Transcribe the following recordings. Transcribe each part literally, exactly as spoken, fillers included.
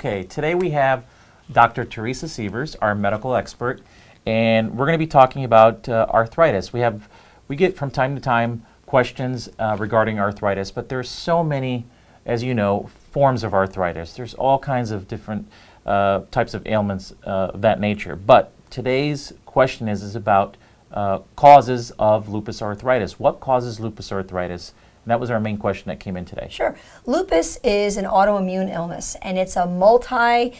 Okay, today we have Doctor Teresa Sievers, our medical expert, and we're going to be talking about uh, arthritis. We have, we get from time to time questions uh, regarding arthritis, but there's so many, as you know, forms of arthritis. There's all kinds of different uh, types of ailments uh, of that nature. But today's question is, is about uh, causes of lupus arthritis. What causes lupus arthritis? And that was our main question that came in today. Sure. Lupus is an autoimmune illness, and it's a multi-organ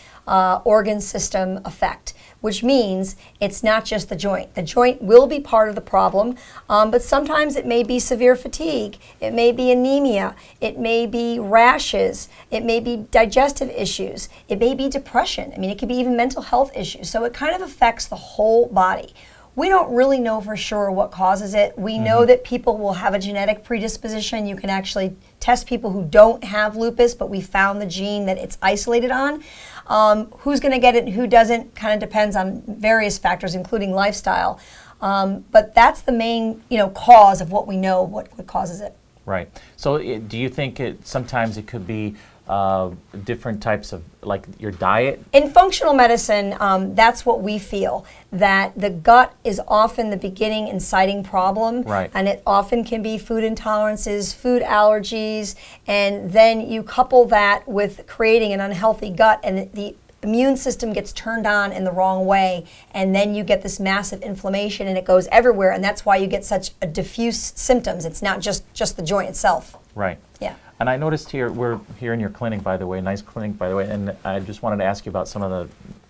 uh, system effect, which means it's not just the joint. The joint will be part of the problem, um, but sometimes it may be severe fatigue, it may be anemia, it may be rashes, it may be digestive issues, it may be depression. I mean, it could be even mental health issues. So it kind of affects the whole body. We don't really know for sure what causes it. We mm-hmm. know that people will have a genetic predisposition. You can actually test people who don't have lupus, but we found the gene that it's isolated on. Um, who's going to get it and who doesn't kind of depends on various factors, including lifestyle. Um, but that's the main, you know, cause of what we know, what, what causes it. Right. So it, do you think it, sometimes it could be Uh, different types of, like your diet? In functional medicine, um, that's what we feel, that the gut is often the beginning inciting problem, right. And it often can be food intolerances, food allergies, and then you couple that with creating an unhealthy gut, and the immune system gets turned on in the wrong way, and then you get this massive inflammation and it goes everywhere, and that's why you get such a diffuse symptoms. It's not just, just the joint itself. Right. Yeah. And I noticed here, we're here in your clinic, by the way, nice clinic, by the way, and I just wanted to ask you about some of the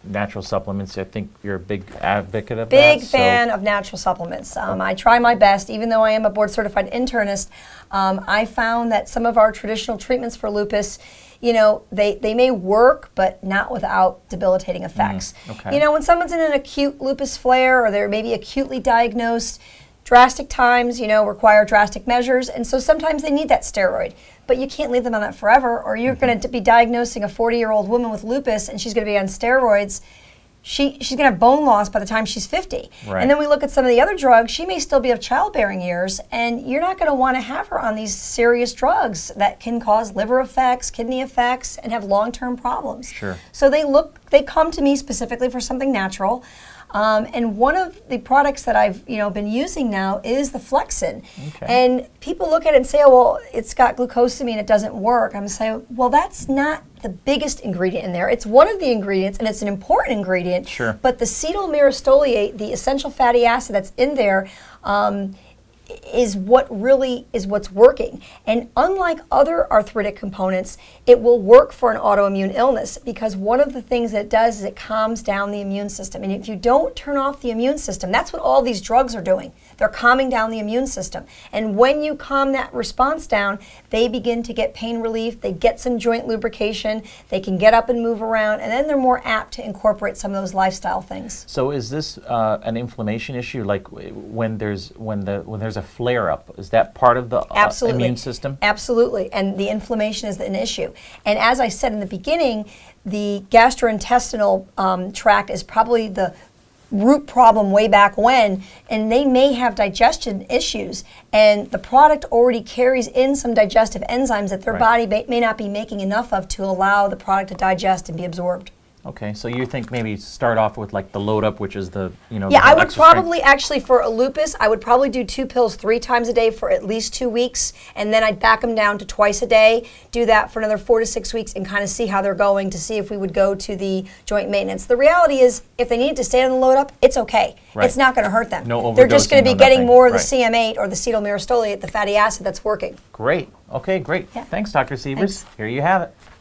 natural supplements. I think you're a big advocate of that. Big fan of natural supplements. Um, I try my best. Even though I am a board-certified internist, um, I found that some of our traditional treatments for lupus, you know, they, they may work, but not without debilitating effects. Mm, okay. You know, when someone's in an acute lupus flare or they're maybe acutely diagnosed, drastic times, you know, require drastic measures, and so sometimes they need that steroid. But you can't leave them on that forever, or you're going to be diagnosing a forty-year-old woman with lupus, and she's going to be on steroids. She, she's going to have bone loss by the time she's fifty. Right. And then we look at some of the other drugs. She may still be of childbearing years, and you're not going to want to have her on these serious drugs that can cause liver effects, kidney effects, and have long-term problems. Sure. So they look, they come to me specifically for something natural. Um, and one of the products that I've you know been using now is the Flexin. Okay. And people look at it and say, oh, well, it's got glucosamine, it doesn't work. I'm saying, well, that's not the biggest ingredient in there. It's one of the ingredients, and it's an important ingredient. Sure. But the cetyl myristoleate, the essential fatty acid that's in there, um, is what really is what's working. And unlike other arthritic components, it will work for an autoimmune illness, because one of the things that it does is it calms down the immune system. And if you don't turn off the immune system, that's what all these drugs are doing. They're calming down the immune system. And when you calm that response down, they begin to get pain relief, they get some joint lubrication, they can get up and move around, and then they're more apt to incorporate some of those lifestyle things. So is this uh, an inflammation issue, like when there's, when the, when there's a flare-up? Is that part of the uh, immune system? Absolutely, and the inflammation is an issue. And as I said in the beginning, the gastrointestinal um, tract is probably the root problem way back when, and they may have digestion issues, and the product already carries in some digestive enzymes that their right. body may not be making enough of to allow the product to digest and be absorbed. Okay, so you think maybe start off with like the load up, which is the, you know. Yeah, I would probably strength. actually for a lupus, I would probably do two pills three times a day for at least two weeks, and then I'd back them down to twice a day, do that for another four to six weeks and kind of see how they're going to see if we would go to the joint maintenance. The reality is if they need to stay on the load up, it's okay. Right. It's not going to hurt them. No They're just going to be getting nothing. more of right. the C M eight or the cetyl myristoleate, the fatty acid that's working. Great. Okay, great. Yeah. Thanks, Doctor Sievers. Thanks. Here you have it.